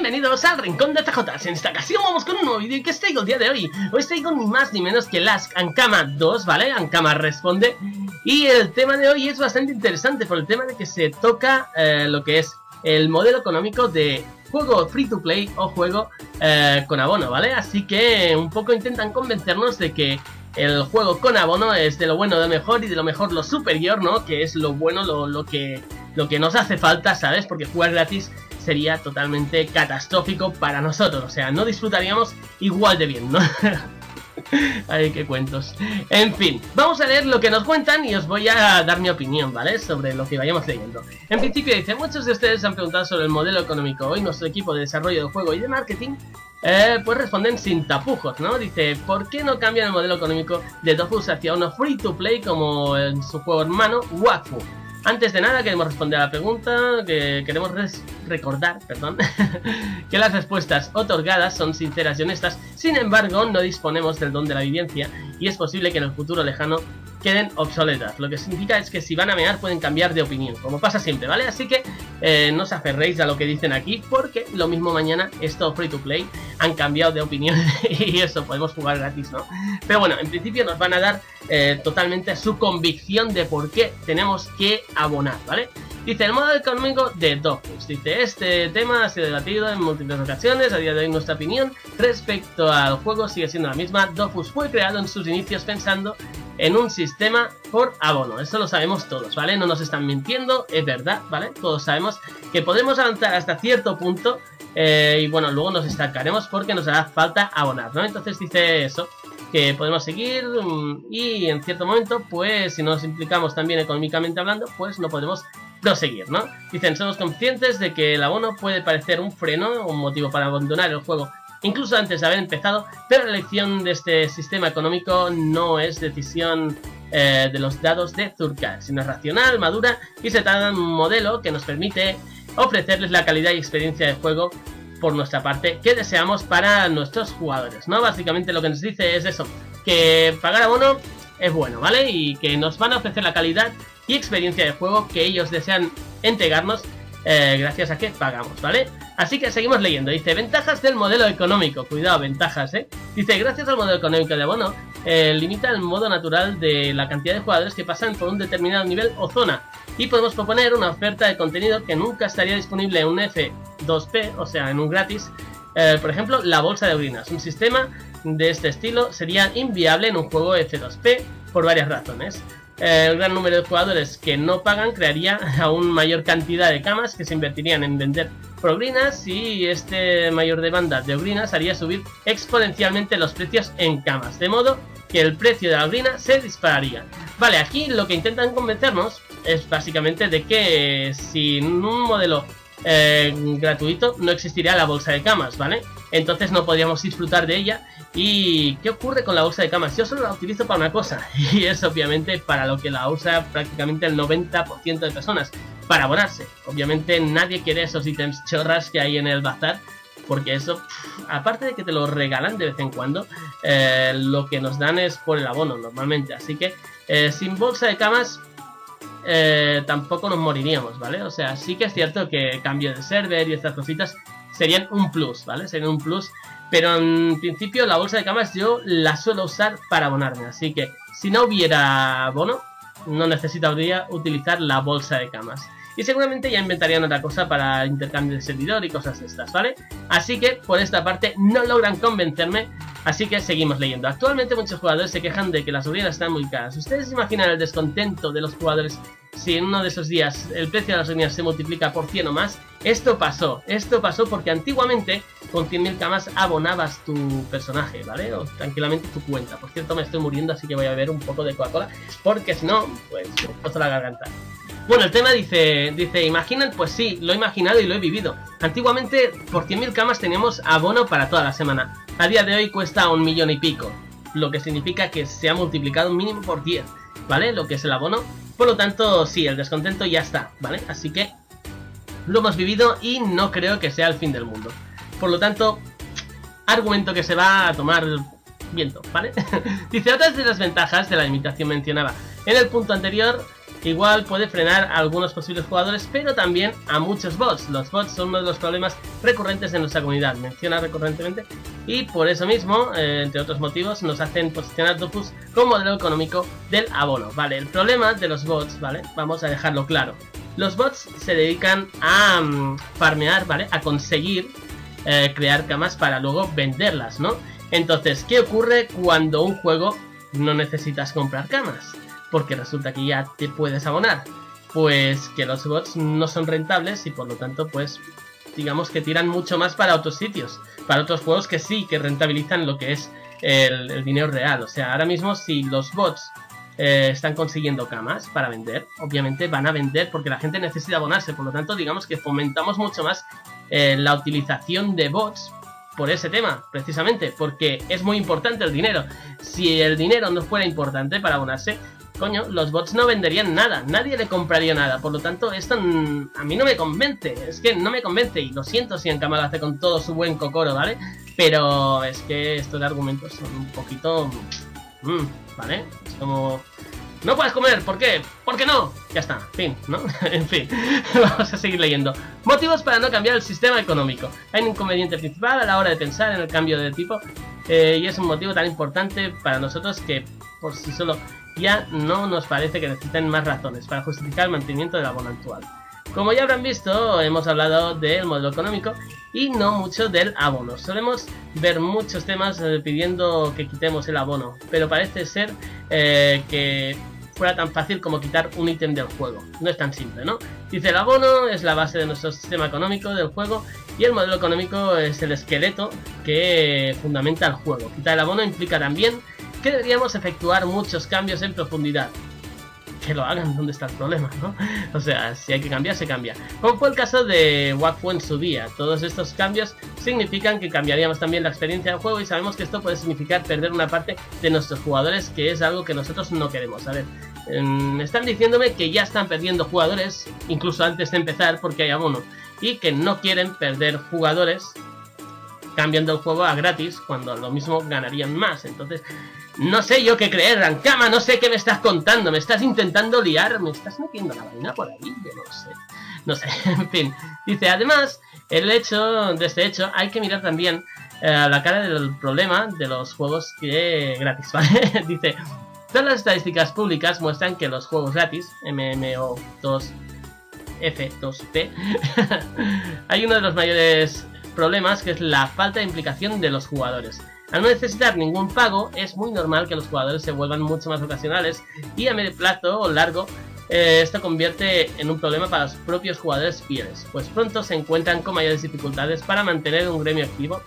Bienvenidos al rincón de Cejotas. En esta ocasión vamos con un nuevo vídeo. ¿Y qué os traigo el día de hoy? Hoy os traigo ni más ni menos que el Ask Ankama 2, ¿vale? Ankama responde. Y el tema de hoy es bastante interesante por el tema de que se toca lo que es el modelo económico de juego free to play o juego con abono, ¿vale? Así que un poco intentan convencernos de que el juego con abono es de lo bueno de lo mejor y de lo mejor lo superior, ¿no? Que es lo bueno, lo que nos hace falta, ¿sabes? Porque jugar gratis sería totalmente catastrófico para nosotros, o sea, no disfrutaríamos igual de bien, ¿no? Ay, qué cuentos. En fin, vamos a leer lo que nos cuentan y os voy a dar mi opinión, ¿vale? Sobre lo que vayamos leyendo. En principio dice, muchos de ustedes han preguntado sobre el modelo económico. Hoy nuestro equipo de desarrollo de juego y de marketing pues responden sin tapujos, ¿no? Dice, ¿por qué no cambian el modelo económico de Dofus hacia uno free to play como en su juego hermano Wakfu? Antes de nada queremos responder a la pregunta, que queremos recordar, perdón, que las respuestas otorgadas son sinceras y honestas. Sin embargo, no disponemos del don de la evidencia y es posible que en el futuro lejano queden obsoletas. Lo que significa es que si van a mear pueden cambiar de opinión, como pasa siempre, ¿vale? Así que no os aferréis a lo que dicen aquí, porque lo mismo mañana es todo free to play, han cambiado de opinión y eso, podemos jugar gratis, ¿no? Pero bueno, en principio nos van a dar totalmente su convicción de por qué tenemos que abonar, ¿vale? Dice, el modo económico de Dofus. Dice, este tema ha sido debatido en múltiples ocasiones. A día de hoy nuestra opinión respecto al juego sigue siendo la misma. Dofus fue creado en sus inicios pensando en un sistema por abono. Eso lo sabemos todos, ¿vale? No nos están mintiendo, es verdad, ¿vale? Todos sabemos que podemos avanzar hasta cierto punto y bueno, luego nos estancaremos porque nos hará falta abonar, ¿no? Entonces dice eso, que podemos seguir y en cierto momento, pues si nos implicamos también económicamente hablando, pues no podremos proseguir, ¿no? Dicen, somos conscientes de que el abono puede parecer un freno o un motivo para abandonar el juego, incluso antes de haber empezado, pero la elección de este sistema económico no es decisión de los dados de Zurcar, sino es racional, madura y se trata de un modelo que nos permite ofrecerles la calidad y experiencia de juego por nuestra parte que deseamos para nuestros jugadores, ¿no? Básicamente lo que nos dice es eso, que pagar abono es bueno, ¿vale? Y que nos van a ofrecer la calidad y experiencia de juego que ellos desean entregarnos gracias a que pagamos, ¿vale? Así que seguimos leyendo. Dice, ventajas del modelo económico. Cuidado, ventajas, ¿eh? Dice, gracias al modelo económico de abono, limita el modo natural de la cantidad de jugadores que pasan por un determinado nivel o zona. Y podemos proponer una oferta de contenido que nunca estaría disponible en un F2P, o sea, en un gratis. Por ejemplo, la bolsa de ogrinas. Un sistema de este estilo sería inviable en un juego F2P por varias razones. El gran número de jugadores que no pagan crearía aún mayor cantidad de kamas que se invertirían en vender por ogrinas y este mayor demanda de ogrinas haría subir exponencialmente los precios en kamas, de modo que el precio de la ogrina se dispararía. Vale, aquí lo que intentan convencernos es básicamente de que sin un modelo gratuito no existiría la bolsa de kamas, ¿vale? Entonces no podríamos disfrutar de ella. ¿Y qué ocurre con la bolsa de kamas? Yo solo la utilizo para una cosa, y es obviamente para lo que la usa prácticamente el 90% de personas, para abonarse. Obviamente nadie quiere esos ítems chorras que hay en el bazar, porque eso, aparte de que te lo regalan de vez en cuando, lo que nos dan es por el abono normalmente. Así que sin bolsa de kamas tampoco nos moriríamos, ¿vale? O sea, sí que es cierto que cambio de server y estas cositas serían un plus, ¿vale? Serían un plus, pero en principio la bolsa de kamas yo la suelo usar para abonarme, así que si no hubiera abono, no necesitaría utilizar la bolsa de kamas. Y seguramente ya inventarían otra cosa para intercambio de servidor y cosas de estas, ¿vale? Así que por esta parte no logran convencerme, así que seguimos leyendo. Actualmente muchos jugadores se quejan de que las ogrinas están muy caras. ¿Ustedes imaginan el descontento de los jugadores si en uno de esos días el precio de las ogrinas se multiplica por 100 o más? Esto pasó porque antiguamente con 100.000 kamas abonabas tu personaje, ¿vale? O tranquilamente tu cuenta. Por cierto, me estoy muriendo, así que voy a beber un poco de Coca-Cola, porque si no, pues me puesto la garganta. Bueno, el tema dice, ¿imaginan? Pues sí, lo he imaginado y lo he vivido. Antiguamente, por 100.000 kamas teníamos abono para toda la semana. A día de hoy cuesta 1.000.000 y pico, lo que significa que se ha multiplicado un mínimo por 10, ¿vale? Lo que es el abono. Por lo tanto, sí, el descontento ya está, ¿vale? Así que lo hemos vivido y no creo que sea el fin del mundo. Por lo tanto, argumento que se va a tomar viento, ¿vale? Dice, otras de las ventajas de la limitación mencionaba en el punto anterior. que igual puede frenar a algunos posibles jugadores, pero también a muchos bots. Los bots son uno de los problemas recurrentes en nuestra comunidad, menciona recurrentemente, y por eso mismo, entre otros motivos, nos hacen posicionar Dofus como modelo económico del abono. Vale, el problema de los bots, ¿vale? Vamos a dejarlo claro. Los bots se dedican a farmear, ¿vale? A conseguir crear kamas para luego venderlas, ¿no? Entonces, ¿qué ocurre cuando un juego no necesitas comprar kamas? Porque resulta que ya te puedes abonar. Pues que los bots no son rentables y por lo tanto, pues, digamos que tiran mucho más para otros sitios, para otros juegos que sí, que rentabilizan lo que es el dinero real. O sea, ahora mismo si los bots están consiguiendo kamas para vender, obviamente van a vender porque la gente necesita abonarse. Por lo tanto, digamos que fomentamos mucho más la utilización de bots por ese tema, precisamente, porque es muy importante el dinero. Si el dinero no fuera importante para abonarse, coño, los bots no venderían nada, nadie le compraría nada. Por lo tanto, esto a mí no me convence, es que no me convence, y lo siento si Ankama lo hace con todo su buen cocoro, ¿vale? Pero es que estos argumentos son un poquito... ¿vale? Es como... No puedes comer, ¿por qué? ¿Por qué no? Ya está, fin, ¿no? En fin, vamos a seguir leyendo. Motivos para no cambiar el sistema económico. Hay un inconveniente principal a la hora de pensar en el cambio de tipo, y es un motivo tan importante para nosotros que por sí solo... ya no nos parece que necesiten más razones para justificar el mantenimiento del abono actual. Como ya habrán visto, hemos hablado del modelo económico y no mucho del abono. Solemos ver muchos temas pidiendo que quitemos el abono, pero parece ser que fuera tan fácil como quitar un ítem del juego. No es tan simple, ¿no? Dice: el abono es la base de nuestro sistema económico del juego y el modelo económico es el esqueleto que fundamenta el juego. Quitar el abono implica también que deberíamos efectuar muchos cambios en profundidad. Que lo hagan, ¿dónde está el problema, no? O sea, si hay que cambiar, se cambia. Como fue el caso de Wakfu en su día. Todos estos cambios significan que cambiaríamos también la experiencia del juego y sabemos que esto puede significar perder una parte de nuestros jugadores, que es algo que nosotros no queremos. A ver, están diciéndome que ya están perdiendo jugadores, incluso antes de empezar, porque hay abono, y que no quieren perder jugadores cambiando el juego a gratis, cuando lo mismo ganarían más. Entonces... no sé yo qué creer, Ankama, no sé qué me estás contando, me estás intentando liar, me estás metiendo la vaina por ahí, yo no sé. No sé, en fin. Dice, además, de este hecho, hay que mirar también la cara del problema de los juegos que gratis, ¿vale? Dice, todas las estadísticas públicas muestran que los juegos gratis, MMO2F2P, hay uno de los mayores problemas, que es la falta de implicación de los jugadores. Al no necesitar ningún pago, es muy normal que los jugadores se vuelvan mucho más ocasionales y a medio plazo o largo esto convierte en un problema para los propios jugadores fieles, pues pronto se encuentran con mayores dificultades para mantener un gremio activo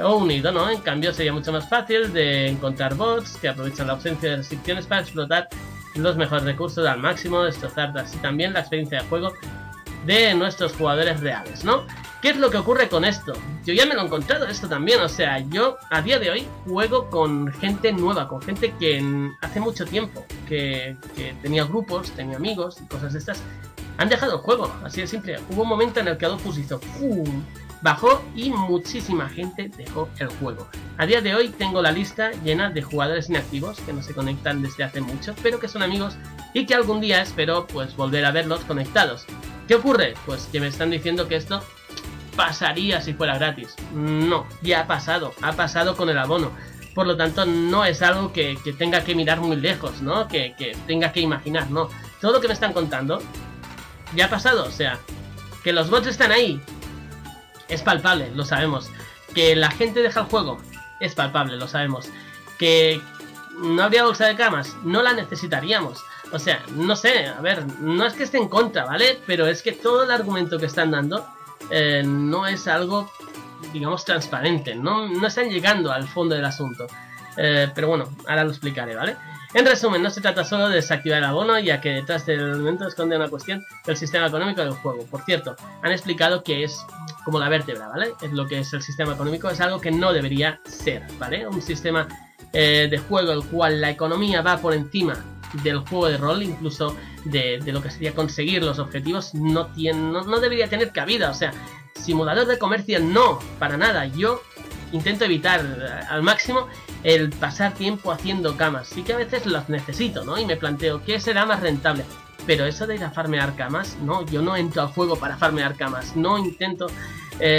o unido, ¿no? En cambio, sería mucho más fácil de encontrar bots que aprovechan la ausencia de restricciones para explotar los mejores recursos al máximo, destrozar así también la experiencia de juego de nuestros jugadores reales, ¿no? ¿Qué es lo que ocurre con esto? Yo ya me lo he encontrado esto también, o sea, yo a día de hoy juego con gente nueva, con gente que hace mucho tiempo, que tenía grupos, tenía amigos y cosas de estas, han dejado el juego, así de simple. Hubo un momento en el que Dofus hizo ¡pum!, bajó y muchísima gente dejó el juego. A día de hoy tengo la lista llena de jugadores inactivos que no se conectan desde hace mucho, pero que son amigos y que algún día espero pues volver a verlos conectados. ¿Qué ocurre? Pues que me están diciendo que esto pasaría si fuera gratis. No, ya ha pasado con el abono. Por lo tanto, no es algo que tenga que mirar muy lejos, ¿no? Que tenga que imaginar, ¿no? Todo lo que me están contando ya ha pasado, o sea, que los bots están ahí es palpable, lo sabemos. Que la gente deja el juego es palpable, lo sabemos. Que no habría bolsa de kamas, no la necesitaríamos. O sea, no sé, a ver, no es que esté en contra, ¿vale? Pero es que todo el argumento que están dando no es algo, digamos, transparente. No están llegando al fondo del asunto. Pero bueno, ahora lo explicaré, ¿vale? En resumen, no se trata solo de desactivar el abono, ya que detrás del argumento esconde una cuestión del sistema económico del juego. Por cierto, han explicado que es como la vértebra, ¿vale? Es lo que es el sistema económico, es algo que no debería ser, ¿vale? Un sistema de juego el cual la economía va por encima del juego de rol, incluso de lo que sería conseguir los objetivos, no debería tener cabida. O sea, simulador de comercio no, para nada. Yo intento evitar al máximo el pasar tiempo haciendo kamas. Sí que a veces las necesito, ¿no? Y me planteo, ¿qué será más rentable? Pero eso de ir a farmear camas, no, yo no entro al juego para farmear camas, no intento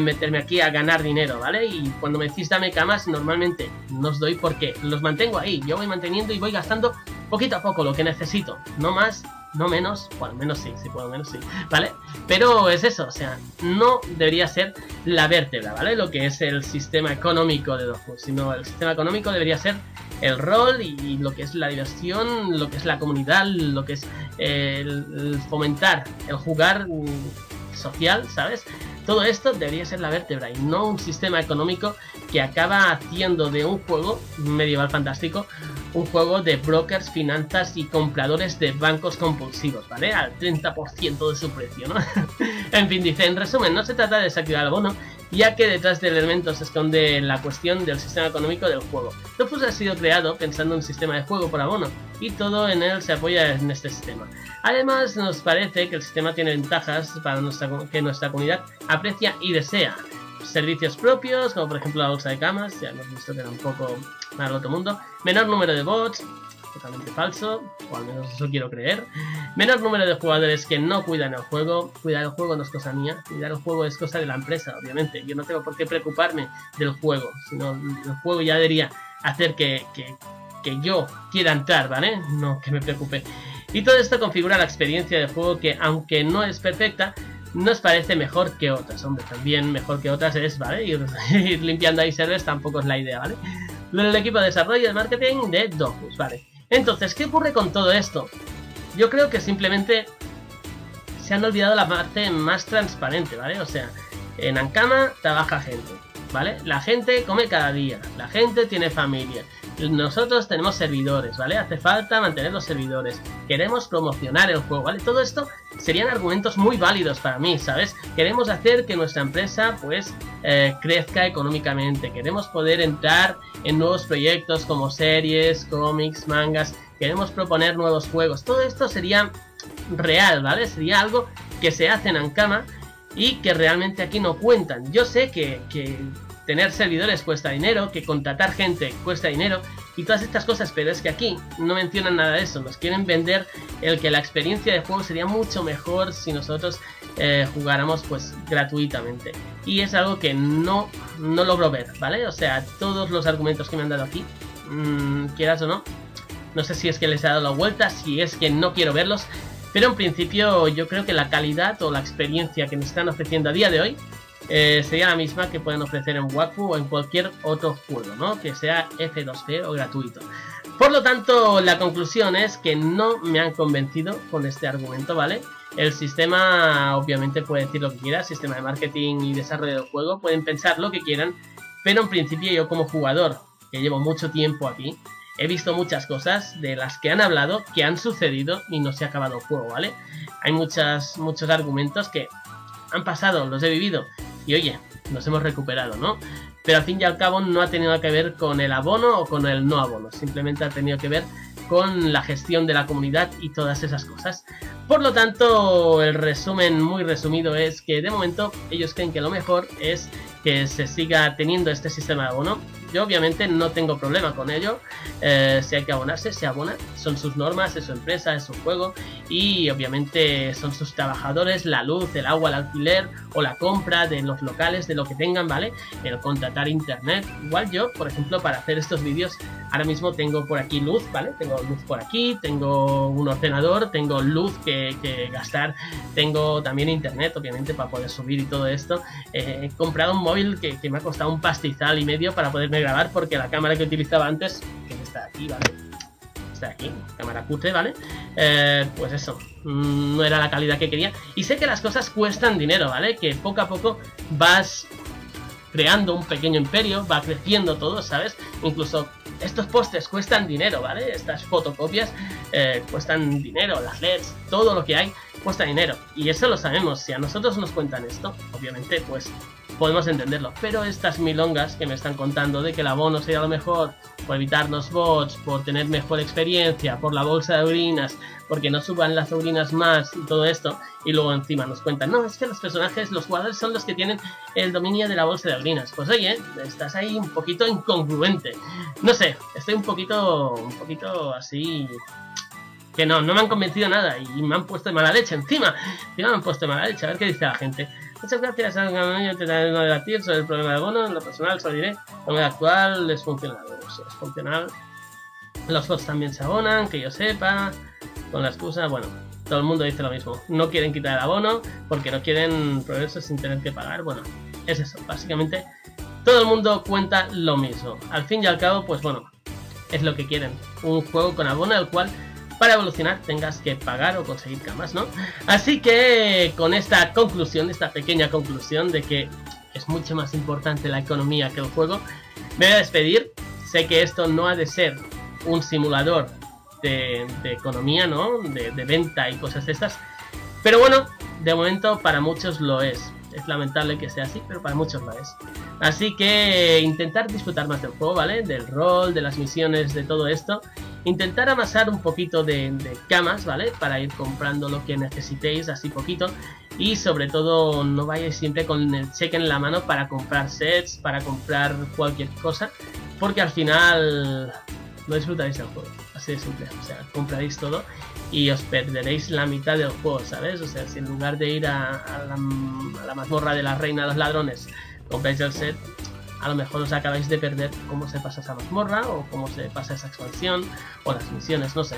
meterme aquí a ganar dinero, ¿vale? Y cuando me decís dame camas, normalmente no os doy porque los mantengo ahí, yo voy manteniendo y voy gastando poquito a poco lo que necesito, no más, no menos, bueno, menos sí, por lo menos sí, ¿vale? Pero es eso, o sea, no debería ser la vértebra, ¿vale? Lo que es el sistema económico de Dofus, sino el sistema económico debería ser el rol y lo que es la diversión, lo que es la comunidad, lo que es el fomentar, el jugar social, ¿sabes? Todo esto debería ser la vértebra y no un sistema económico que acaba haciendo de un juego medieval fantástico un juego de brokers, finanzas y compradores de bancos compulsivos, ¿vale? Al 30% de su precio, ¿no? En fin, dice, en resumen, no se trata de desactivar el bono, ya que detrás del elemento se esconde la cuestión del sistema económico del juego. Dofus ha sido creado pensando en un sistema de juego por abono, y todo en él se apoya en este sistema. Además, nos parece que el sistema tiene ventajas para que nuestra comunidad aprecia y desea. Servicios propios, como por ejemplo la bolsa de camas, ya hemos visto que era un poco más roto mundo. Menor número de bots, totalmente falso, o al menos eso quiero creer. Menor número de jugadores que no cuidan el juego. Cuidar el juego no es cosa mía, cuidar el juego es cosa de la empresa, obviamente. Yo no tengo por qué preocuparme del juego, sino el juego ya debería hacer que yo quiera entrar, ¿vale? No que me preocupe. Y todo esto configura la experiencia de juego que, aunque no es perfecta, nos parece mejor que otras. Hombre, también mejor que otras es, ¿vale? Ir limpiando ahí servers tampoco es la idea, ¿vale? Del equipo de desarrollo y de marketing de Dofus, ¿vale? Entonces, ¿qué ocurre con todo esto? Yo creo que simplemente se han olvidado la parte más transparente, ¿vale? O sea, en Ankama trabaja gente, ¿vale? La gente come cada día, la gente tiene familia. Nosotros tenemos servidores, ¿vale? Hace falta mantener los servidores. Queremos promocionar el juego, ¿vale? Todo esto serían argumentos muy válidos para mí, ¿sabes? Queremos hacer que nuestra empresa, pues, crezca económicamente. Queremos poder entrar en nuevos proyectos como series, cómics, mangas. Queremos proponer nuevos juegos. Todo esto sería real, ¿vale? Sería algo que se hace en Ankama y que realmente aquí no cuentan. Yo sé que tener servidores cuesta dinero, que contratar gente cuesta dinero y todas estas cosas, pero es que aquí no mencionan nada de eso. Nos quieren vender el que la experiencia de juego sería mucho mejor si nosotros jugáramos pues gratuitamente. Y es algo que no logro ver, ¿vale? O sea, todos los argumentos que me han dado aquí, quieras o no, no sé si es que les he dado la vuelta, si es que no quiero verlos, pero en principio yo creo que la calidad o la experiencia que nos están ofreciendo a día de hoy sería la misma que pueden ofrecer en Wakfu o en cualquier otro juego, ¿no? Que sea F2C o gratuito. Por lo tanto, la conclusión es que no me han convencido con este argumento, ¿vale? El sistema, obviamente, puede decir lo que quiera, sistema de marketing y desarrollo del juego, pueden pensar lo que quieran, pero en principio yo como jugador, que llevo mucho tiempo aquí, he visto muchas cosas de las que han hablado, que han sucedido y no se ha acabado el juego, ¿vale? Hay muchos argumentos que han pasado, los he vivido. Y oye, nos hemos recuperado, ¿no? Pero al fin y al cabo no ha tenido que ver con el abono o con el no abono. Simplemente ha tenido que ver con la gestión de la comunidad y todas esas cosas. Por lo tanto, el resumen muy resumido es que de momento ellos creen que lo mejor es que se siga teniendo este sistema de abono. Yo obviamente no tengo problema con ello. Si hay que abonarse, se abona. Son sus normas, es su empresa, es su juego. Y obviamente son sus trabajadores, la luz, el agua, el alquiler o la compra de los locales, de lo que tengan, ¿vale? El contratar internet. Igual yo, por ejemplo, para hacer estos vídeos, ahora mismo tengo por aquí luz, ¿vale? Tengo luz por aquí, tengo un ordenador, tengo luz que gastar, tengo también internet, obviamente, para poder subir y todo esto. He comprado un móvil que me ha costado un pastizal y medio para poderme grabar, porque la cámara que utilizaba antes, que está aquí, ¿vale? Está aquí, cámara cutre, ¿vale? Pues eso, no era la calidad que quería. Y sé que las cosas cuestan dinero, ¿vale? Que poco a poco vas creando un pequeño imperio, va creciendo todo, ¿sabes? Incluso estos postes cuestan dinero, ¿vale? Estas fotocopias cuestan dinero, las LEDs, todo lo que hay cuesta dinero. Y eso lo sabemos, si a nosotros nos cuentan esto, obviamente, pues podemos entenderlo. Pero estas milongas que me están contando de que el abono sería lo mejor, por evitar los bots, por tener mejor experiencia, por la bolsa de ogrinas, porque no suban las ogrinas más y todo esto, y luego encima nos cuentan, no, es que los personajes, los jugadores son los que tienen el dominio de la bolsa de ogrinas. Pues oye, estás ahí un poquito incongruente. No sé, estoy un poquito así, que no me han convencido nada y me han puesto de mala leche encima. Me han puesto de mala leche, a ver qué dice la gente. Muchas gracias, yo te daré no debatir sobre el problema de bono. En lo personal, saliré. En el actual les funciona es funcional. Los bots también se abonan, que yo sepa. Con la excusa, bueno, todo el mundo dice lo mismo. No quieren quitar el abono porque no quieren progreso sin tener que pagar. Bueno, es eso. Básicamente, todo el mundo cuenta lo mismo. Al fin y al cabo, pues bueno, es lo que quieren. Un juego con abono al cual, para evolucionar, tengas que pagar o conseguir kamas, ¿no? Así que con esta conclusión, esta pequeña conclusión de que es mucho más importante la economía que el juego, me voy a despedir. Sé que esto no ha de ser un simulador de economía, ¿no? De venta y cosas de estas. Pero bueno, de momento para muchos lo es. Es lamentable que sea así, pero para muchos lo es. Así que intentar disfrutar más del juego, ¿vale? Del rol, de las misiones, de todo esto. Intentar amasar un poquito de kamas, ¿vale? Para ir comprando lo que necesitéis, así poquito. Y sobre todo, no vayáis siempre con el cheque en la mano para comprar sets, para comprar cualquier cosa. Porque al final no disfrutaréis del juego, así de simple. O sea, compraréis todo y os perderéis la mitad del juego, ¿sabes? O sea, si en lugar de ir a la mazmorra de la reina de los ladrones compráis el set, a lo mejor os acabáis de perder cómo se pasa esa mazmorra o cómo se pasa esa expansión o las misiones, no sé.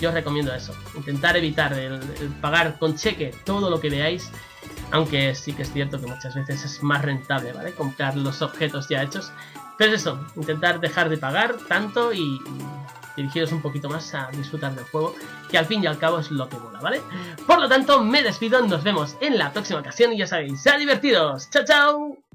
Yo os recomiendo eso, intentar evitar el pagar con cheque todo lo que veáis, aunque sí que es cierto que muchas veces es más rentable, ¿vale? Comprar los objetos ya hechos. Pero es eso, intentar dejar de pagar tanto y dirigiros un poquito más a disfrutar del juego, que al fin y al cabo es lo que mola, ¿vale? Por lo tanto, me despido, nos vemos en la próxima ocasión y ya sabéis, ¡sea divertidos! ¡Chao, chao!